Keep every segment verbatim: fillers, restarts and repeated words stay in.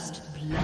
First blood.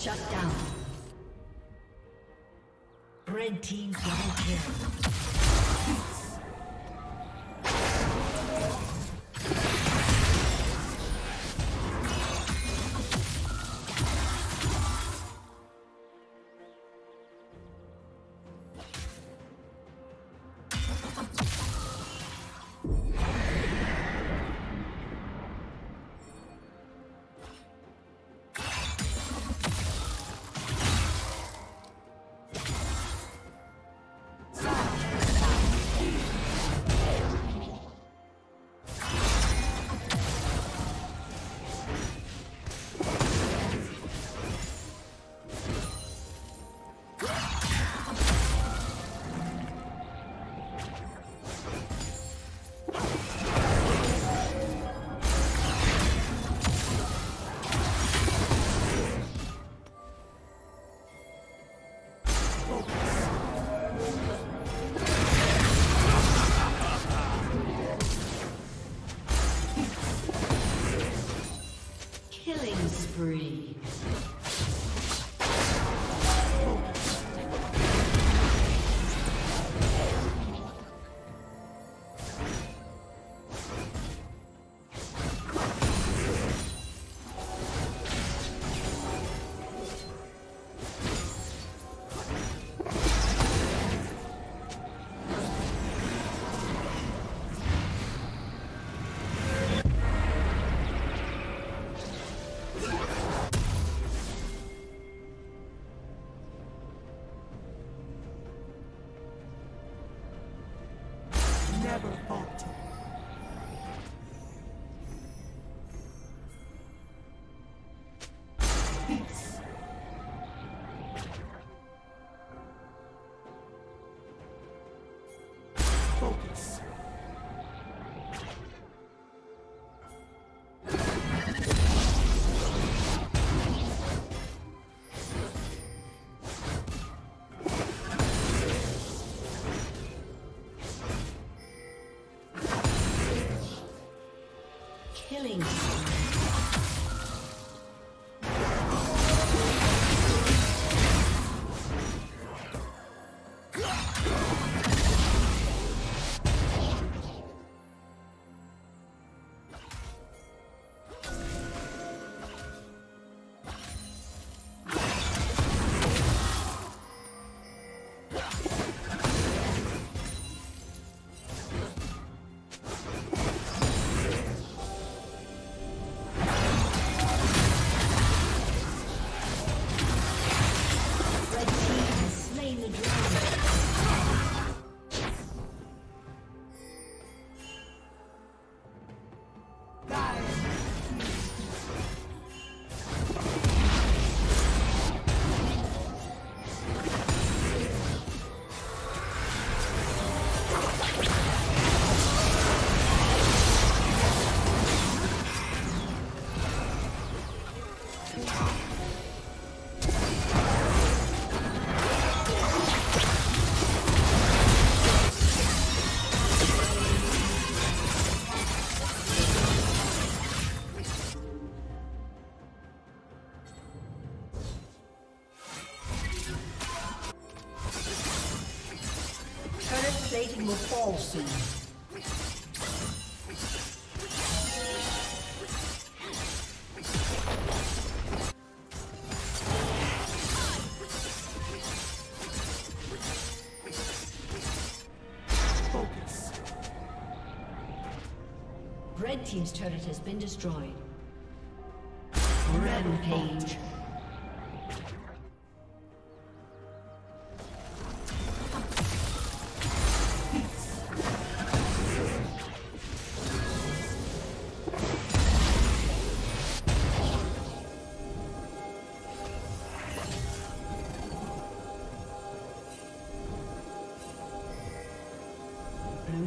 Shut down. Red team double kill. Killing. Will fall soon. Focus. Red team's turret has been destroyed. Rampage. Blue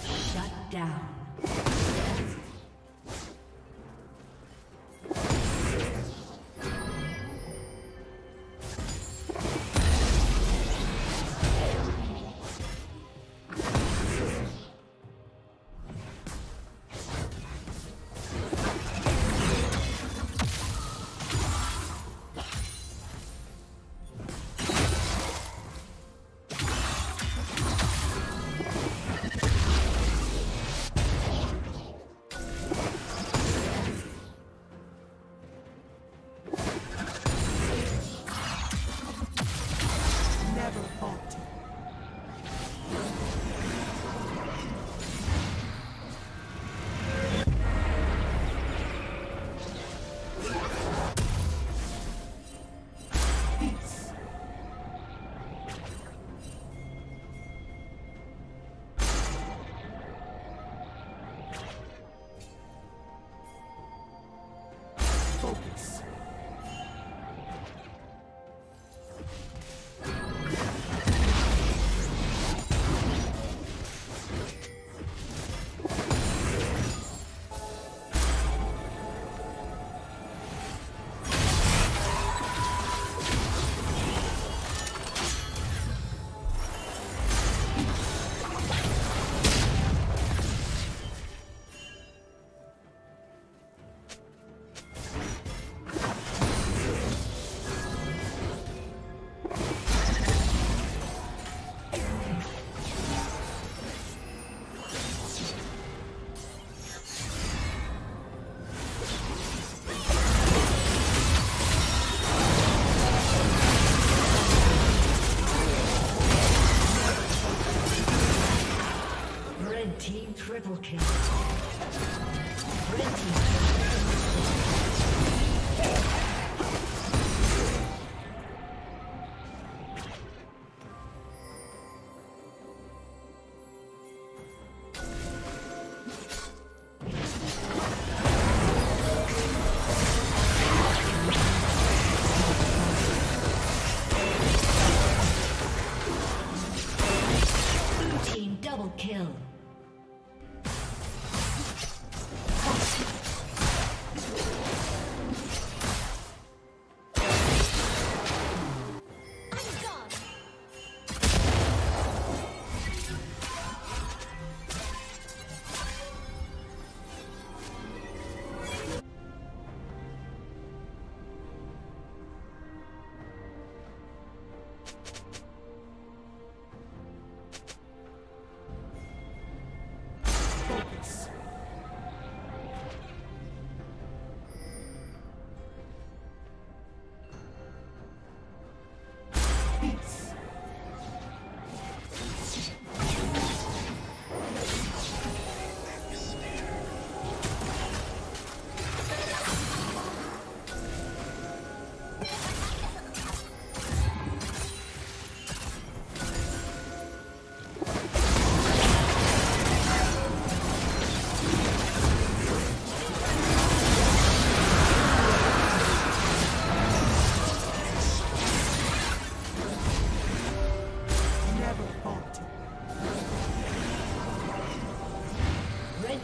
Shut down. Triple kill. Red team.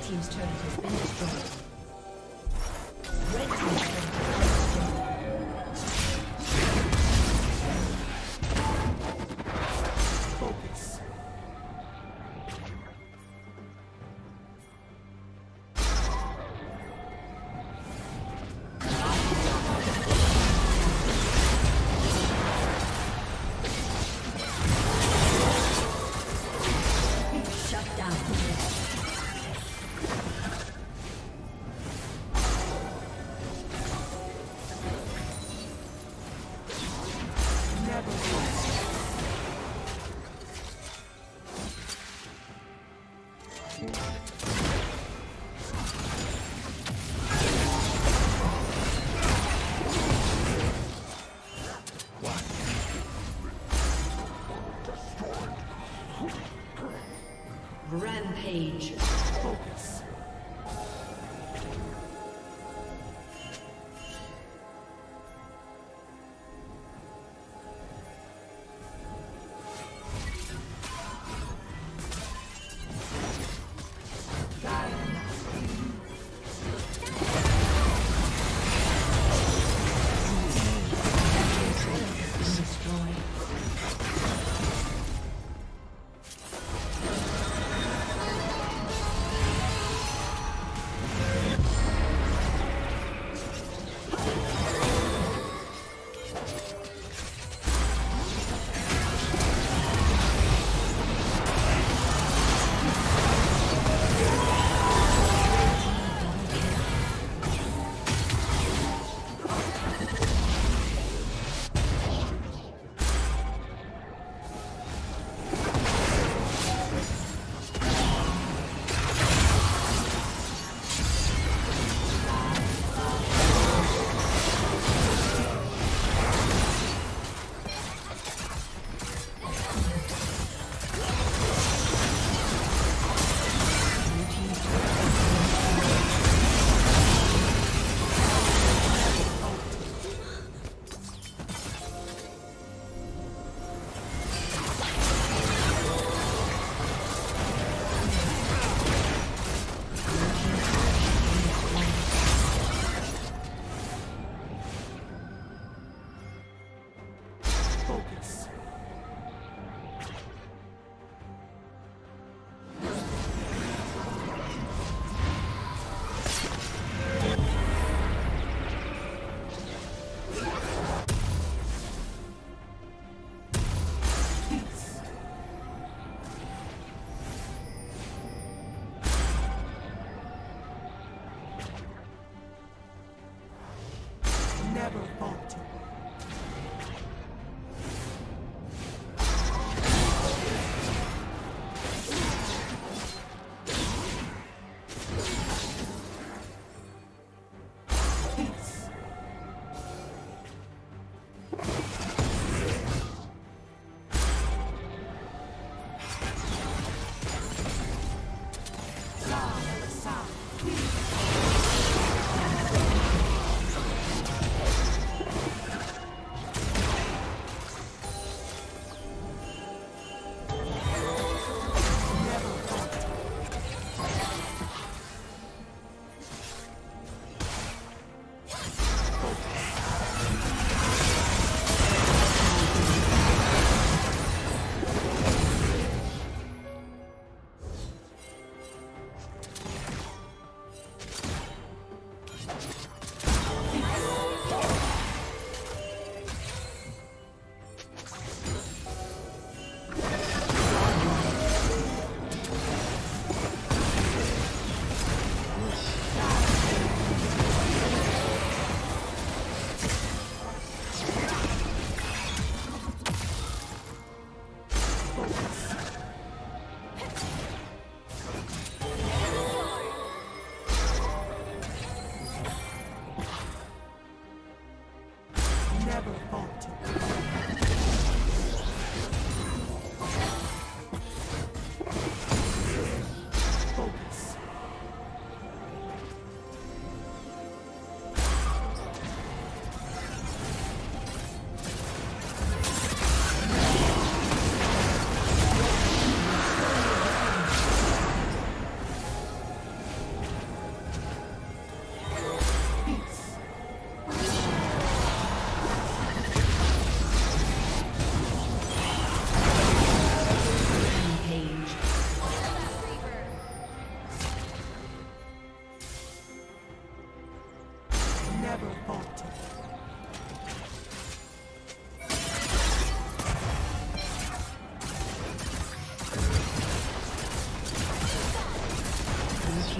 Team's turret has been destroyed.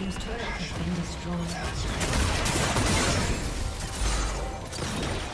team's turret has been destroyed.